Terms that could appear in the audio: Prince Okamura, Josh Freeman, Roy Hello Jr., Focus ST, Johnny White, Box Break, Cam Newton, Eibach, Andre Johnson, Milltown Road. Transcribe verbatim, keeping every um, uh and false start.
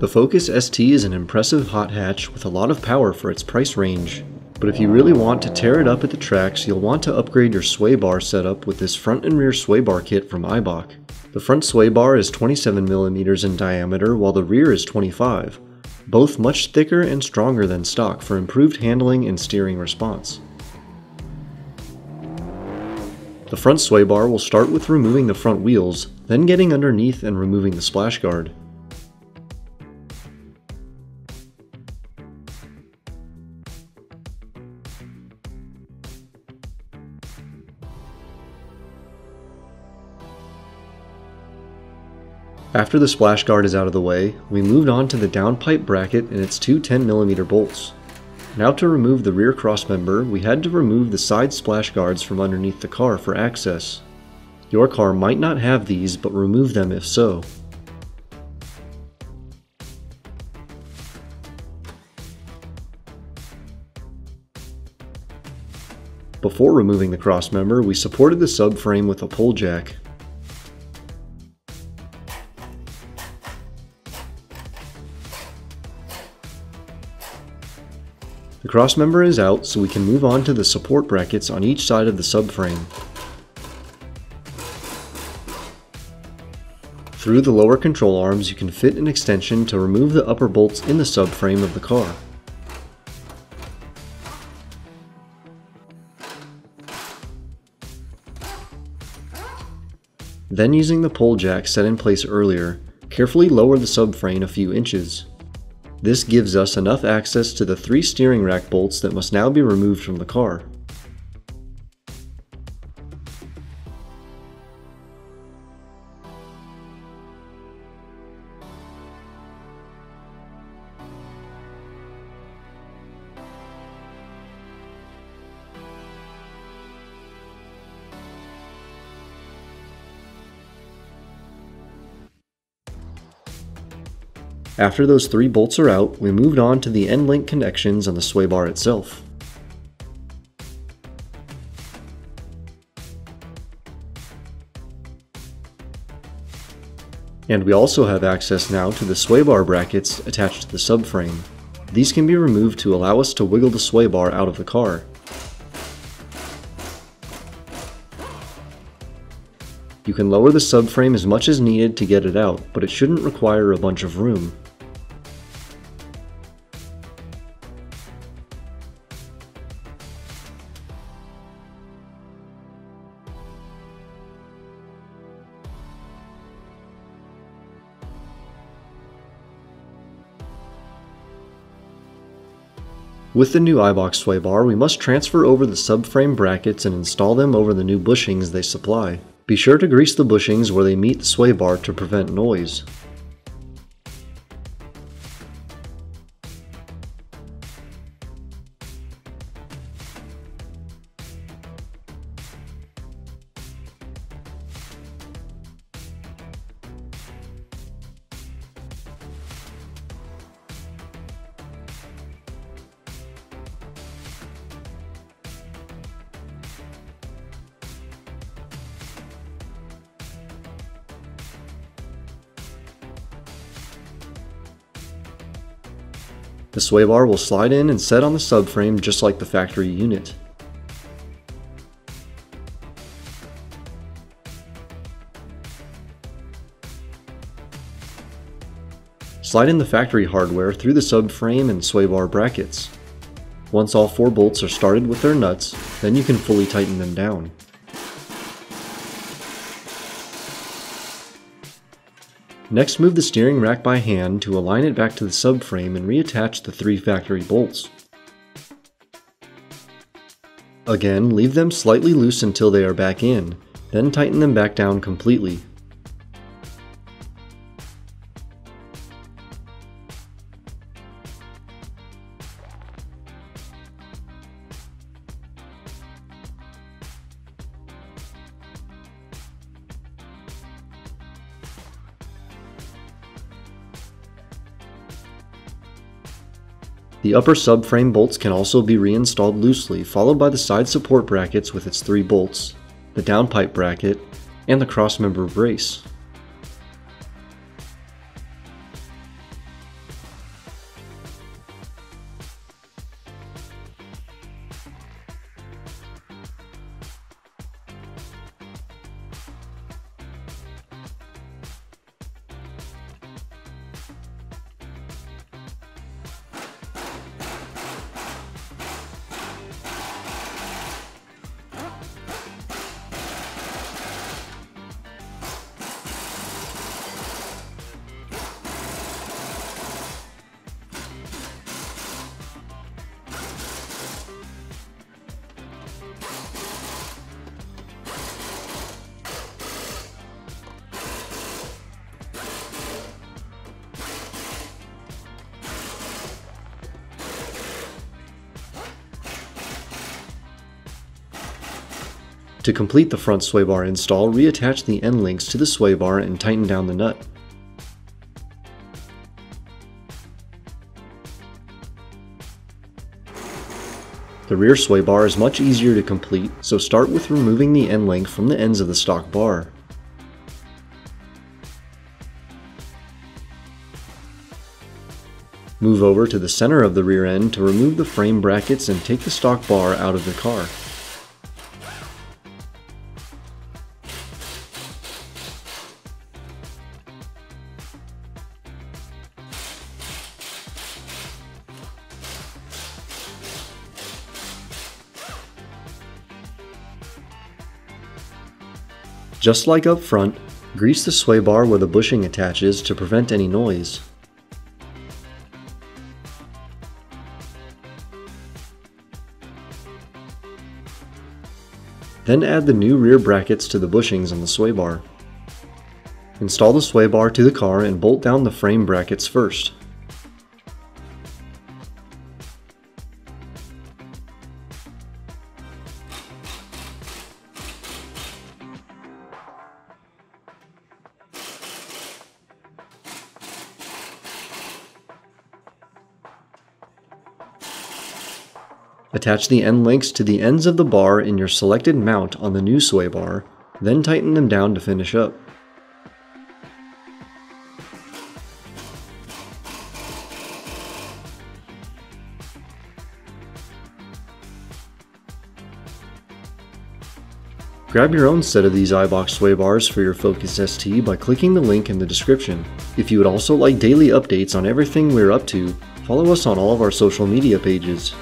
The Focus S T is an impressive hot hatch with a lot of power for its price range. But if you really want to tear it up at the tracks, you'll want to upgrade your sway bar setup with this front and rear sway bar kit from Eibach. The front sway bar is twenty-seven millimeters in diameter while the rear is twenty-five, both much thicker and stronger than stock for improved handling and steering response. The front sway bar will start with removing the front wheels, then getting underneath and removing the splash guard. After the splash guard is out of the way, we moved on to the downpipe bracket and its two ten millimeter bolts. Now to remove the rear crossmember, we had to remove the side splash guards from underneath the car for access. Your car might not have these, but remove them if so. Before removing the crossmember, we supported the subframe with a pole jack. The crossmember is out, so we can move on to the support brackets on each side of the subframe. Through the lower control arms, you can fit an extension to remove the upper bolts in the subframe of the car. Then, using the pole jack set in place earlier, carefully lower the subframe a few inches. This gives us enough access to the three steering rack bolts that must now be removed from the car. After those three bolts are out, we moved on to the end link connections on the sway bar itself. And we also have access now to the sway bar brackets attached to the subframe. These can be removed to allow us to wiggle the sway bar out of the car. You can lower the subframe as much as needed to get it out, but it shouldn't require a bunch of room. With the new Eibach sway bar, we must transfer over the subframe brackets and install them over the new bushings they supply. Be sure to grease the bushings where they meet the sway bar to prevent noise. The sway bar will slide in and set on the subframe just like the factory unit. Slide in the factory hardware through the subframe and sway bar brackets. Once all four bolts are started with their nuts, then you can fully tighten them down. Next, move the steering rack by hand to align it back to the subframe and reattach the three factory bolts. Again, leave them slightly loose until they are back in, then tighten them back down completely. The upper subframe bolts can also be reinstalled loosely, followed by the side support brackets with its three bolts, the downpipe bracket, and the crossmember brace. To complete the front sway bar install, reattach the end links to the sway bar and tighten down the nut. The rear sway bar is much easier to complete, so start with removing the end link from the ends of the stock bar. Move over to the center of the rear end to remove the frame brackets and take the stock bar out of the car. Just like up front, grease the sway bar where the bushing attaches to prevent any noise. Then add the new rear brackets to the bushings on the sway bar. Install the sway bar to the car and bolt down the frame brackets first. Attach the end links to the ends of the bar in your selected mount on the new sway bar, then tighten them down to finish up. Grab your own set of these Eibach sway bars for your Focus S T by clicking the link in the description. If you would also like daily updates on everything we're up to, follow us on all of our social media pages.